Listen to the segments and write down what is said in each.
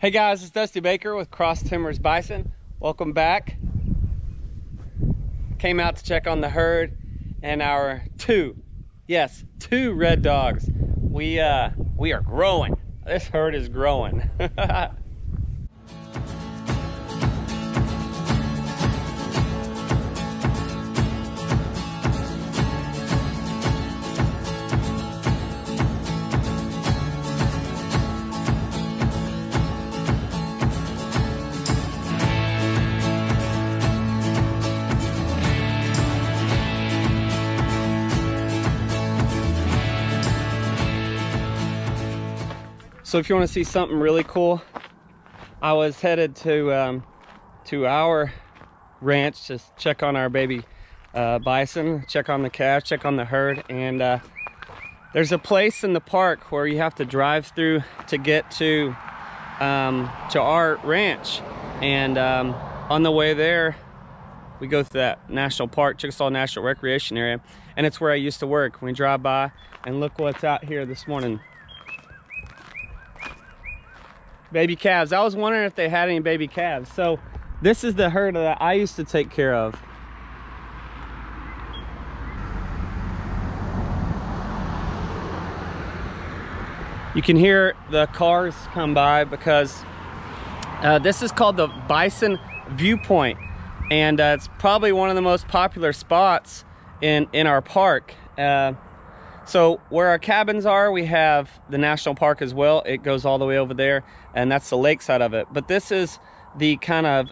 Hey guys, it's Dusty Baker with Cross Timbers Bison. Welcome back. Came out to check on the herd and our two red dogs. We are growing. This herd is growing. So if you want to see something really cool, I was headed to our ranch to check on our baby bison, check on the calves, check on the herd, and there's a place in the park where you have to drive through to get to our ranch. And on the way there, we go through that national park, Chickasaw National Recreation Area, and it's where I used to work. We drive by and look what's out here this morning. Baby calves. I was wondering if they had any baby calves. So this is the herd that I used to take care of. You can hear the cars come by because this is called the Bison Viewpoint, and it's probably one of the most popular spots in our park. So where our cabins are, we have the national park as well. It goes all the way over there, and that's the lake side of it. But this is the kind of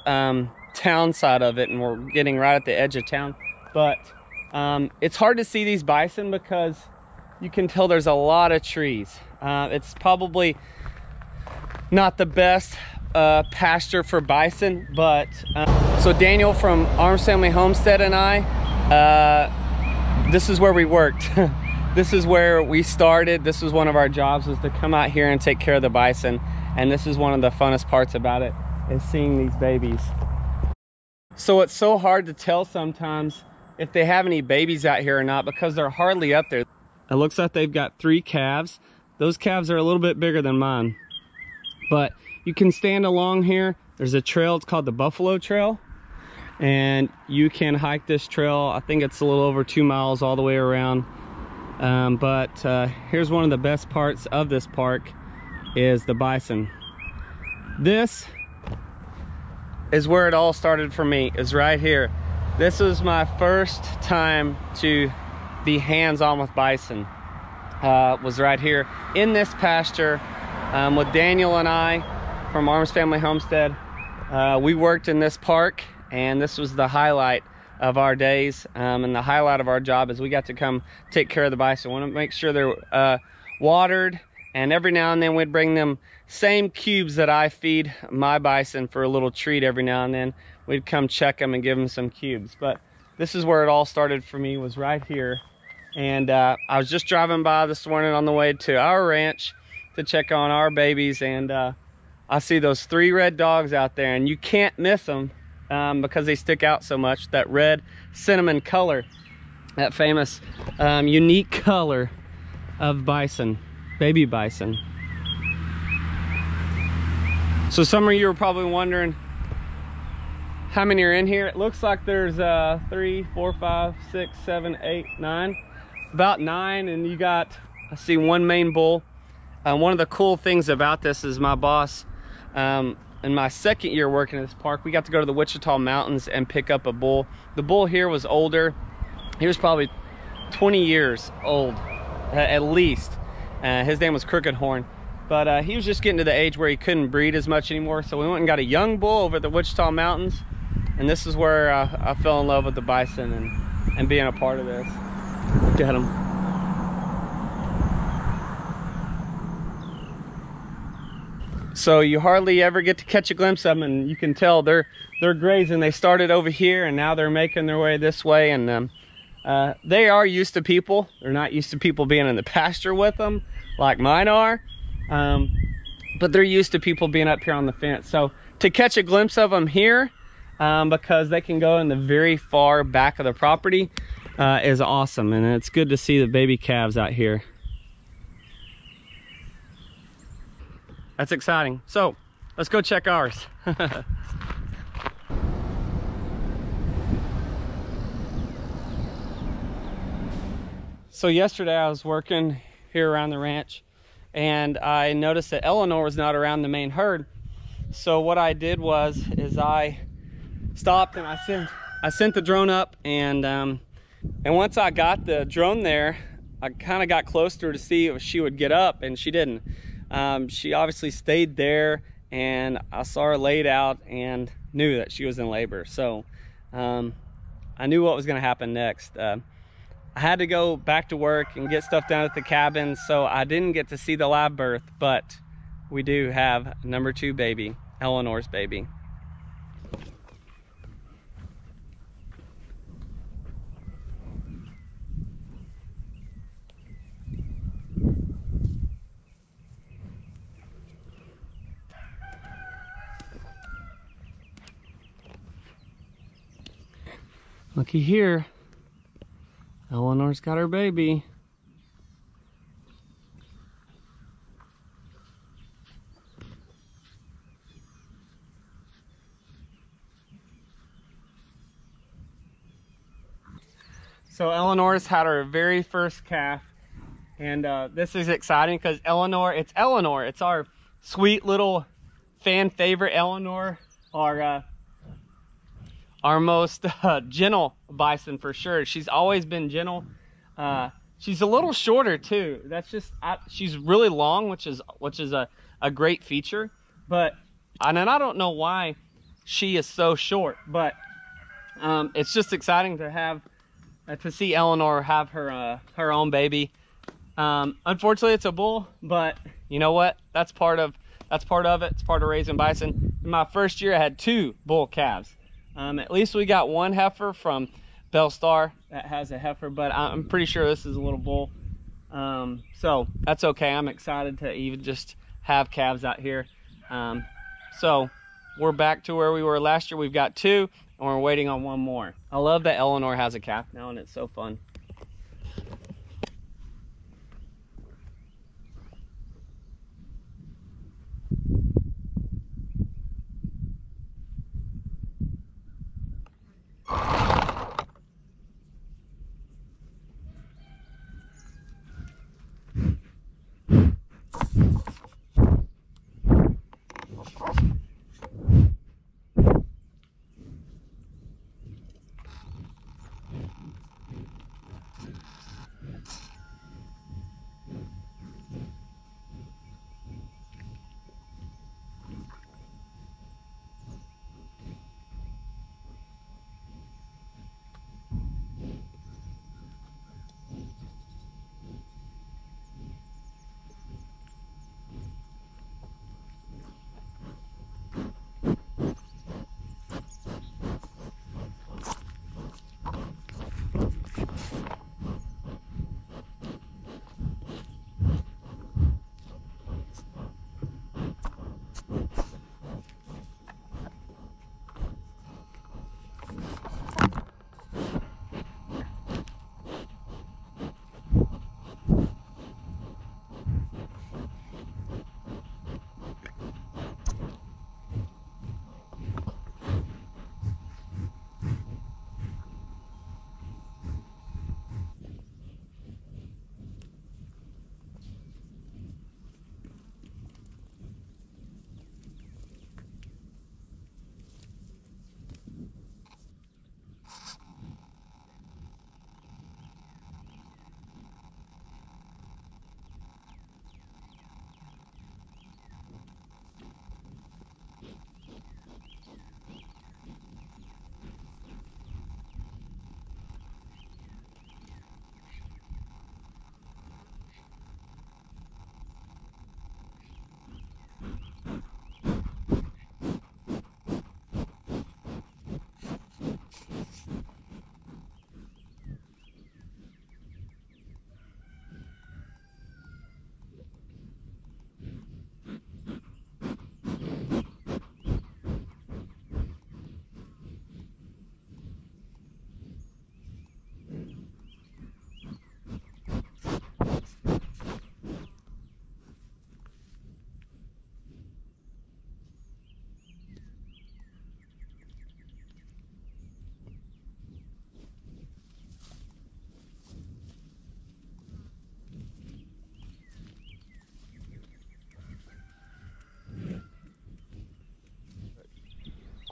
town side of it, and we're getting right at the edge of town. But it's hard to see these bison because you can tell there's a lot of trees. It's probably not the best pasture for bison, but... So Daniel from Arms Family Homestead and I, this is where we worked. This is where we started. This was one of our jobs, was to come out here and take care of the bison. And this is one of the funnest parts about it, is seeing these babies. So it's so hard to tell sometimes if they have any babies out here or not, because they're hardly up there. It looks like they've got 3 calves. Those calves are a little bit bigger than mine. But you can stand along here. There's a trail, it's called the Buffalo Trail. And you can hike this trail. I think it's a little over 2 miles all the way around. Here's one of the best parts of this park is the bison. This is where it all started for me, is right here. This was my first time to be hands-on with bison, was right here in this pasture with Daniel and I from Arms Family Homestead. We worked in this park, and this was the highlight of our days, and the highlight of our job is we got to come take care of the bison. We want to make sure they're watered, and every now and then we'd bring them same cubes that I feed my bison for a little treat. Every now and then we'd come check them and give them some cubes. But this is where it all started for me, was right here. And I was just driving by this morning on the way to our ranch to check on our babies, and I see those 3 red dogs out there, and you can't miss them. Because they stick out so much, that red cinnamon color, that famous unique color of bison, baby bison. So some of you are probably wondering how many are in here. It looks like there's 3, 4, 5, 6, 7, 8, 9, about 9, and you got, I see one main bull. One of the cool things about this is my boss, in my second year working at this park, we got to go to the Wichita Mountains and pick up a bull. The bull here was older. He was probably 20 years old, at least. His name was Crooked Horn. But he was just getting to the age where he couldn't breed as much anymore. So we went and got a young bull over at the Wichita Mountains. And this is where I fell in love with the bison and being a part of this. Look at him. So you hardly ever get to catch a glimpse of them, and you can tell they're grazing. They started over here, and now they're making their way this way, and they are used to people. They're not used to people being in the pasture with them, like mine are, but they're used to people being up here on the fence. So to catch a glimpse of them here, because they can go in the very far back of the property, is awesome, and it's good to see the baby calves out here. That's exciting. So Let's go check ours. So yesterday I was working here around the ranch and I noticed that Eleanor was not around the main herd. So what I did was, I stopped and I sent the drone up, and once I got the drone there, I kind of got close to her to see if she would get up, and she didn't. She obviously stayed there, and I saw her laid out and knew that she was in labor. So I knew what was gonna happen next. I had to go back to work and get stuff done at the cabin, so I didn't get to see the live birth, but we do have number 2 baby, Eleanor's baby. Looky here. Eleanor's got her baby. So Eleanor's had her very first calf, and this is exciting because Eleanor, it's our sweet little fan favorite Eleanor, our most gentle bison for sure. She's always been gentle. She's a little shorter too. That's just, she's really long, which is a great feature. But, and I don't know why she is so short, but it's just exciting to have, to see Eleanor have her, her own baby. Unfortunately it's a bull, but you know what? That's part of it. It's part of raising bison. In my first year I had 2 bull calves. At least we got one heifer from Bell Star that has a heifer, but I'm pretty sure this is a little bull. So that's okay. I'm excited to even just have calves out here. So we're back to where we were last year. We've got 2 and we're waiting on 1 more. I love that Eleanor has a calf now and it's so fun.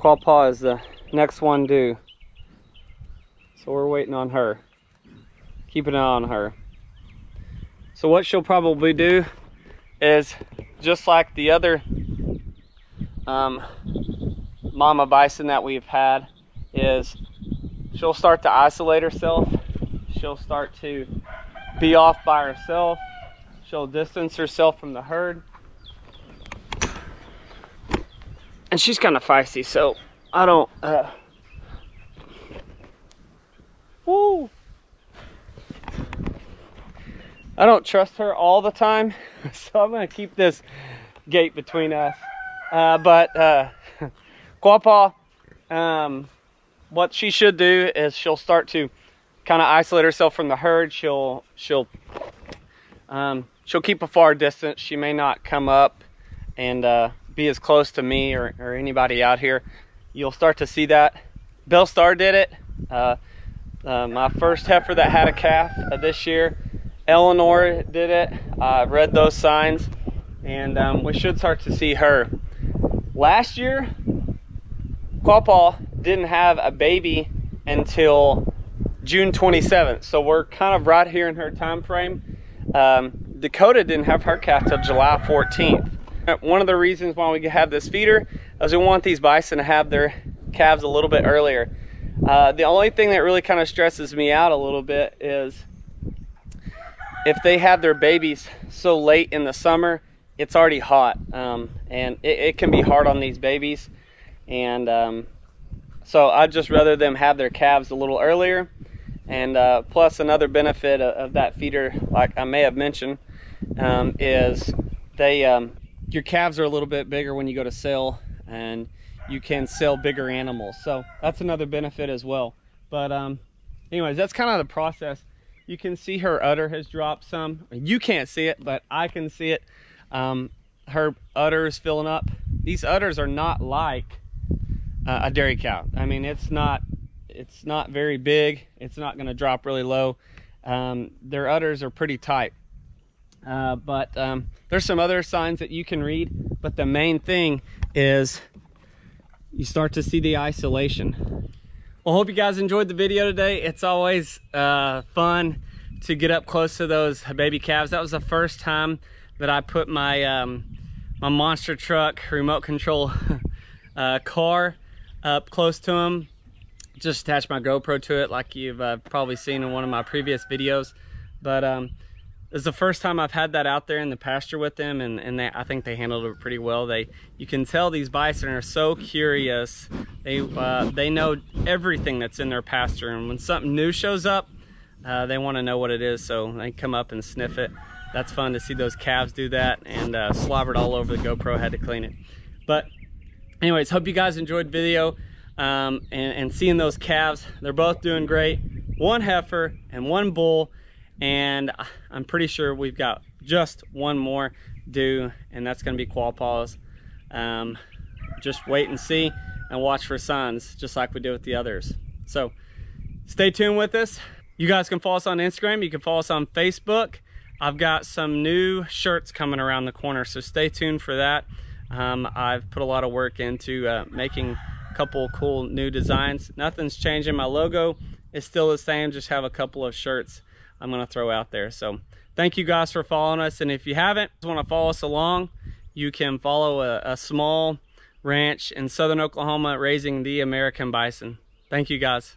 Quapaw is the next one due. So we're waiting on her. Keep an eye on her. So what she'll probably do is just like the other mama bison that we've had, is she'll start to isolate herself. She'll start to be off by herself. She'll distance herself from the herd. And she's kind of feisty, so I don't, woo! I don't trust her all the time, so I'm gonna keep this gate between us. But Quapaw, what she should do is she'll start to kind of isolate herself from the herd. She'll keep a far distance. She may not come up and be as close to me or anybody out here. You'll start to see that. Bell Star did it. My first heifer that had a calf this year. Eleanor did it. I read those signs, and we should start to see her. Last year, Quapaw didn't have a baby until June 27th, so we're kind of right here in her time frame. Dakota didn't have her calf till July 14th. One of the reasons why we have this feeder is we want these bison to have their calves a little bit earlier. The only thing that really kind of stresses me out a little bit is if they have their babies so late in the summer, it's already hot, and it can be hard on these babies. And so I'd just rather them have their calves a little earlier. And plus another benefit of that feeder, like I may have mentioned, is they your calves are a little bit bigger when you go to sell, and you can sell bigger animals. So that's another benefit as well. But anyways, that's kind of the process. You can see her udder has dropped some. You can't see it, but I can see it. Her udder is filling up. These udders are not like a dairy cow. I mean, it's not very big. It's not gonna drop really low. Their udders are pretty tight. But there's some other signs that you can read, but the main thing is you start to see the isolation. Well, hope you guys enjoyed the video today. It's always fun to get up close to those baby calves. That was the first time that I put my my monster truck remote control car up close to them. Just attached my GoPro to it, like you've probably seen in one of my previous videos. But it was the first time I've had that out there in the pasture with them, and I think they handled it pretty well. You can tell these bison are so curious. They know everything that's in their pasture, and when something new shows up, they want to know what it is, so they come up and sniff it. That's fun to see those calves do that, and slobbered all over the GoPro, had to clean it. But anyways, hope you guys enjoyed the video, and seeing those calves. They're both doing great. One heifer and one bull. And I'm pretty sure we've got just one more due, and that's going to be Quapaw's. Just wait and see and watch for signs, just like we did with the others. So stay tuned with us. You guys can follow us on Instagram. You can follow us on Facebook. I've got some new shirts coming around the corner, so stay tuned for that. I've put a lot of work into making a couple cool new designs. Nothing's changing. My logo is still the same, just have a couple of shirts I'm gonna throw out there. So thank you guys for following us, and if you haven't, want to follow us along, you can follow a small ranch in southern Oklahoma raising the American bison. Thank you guys.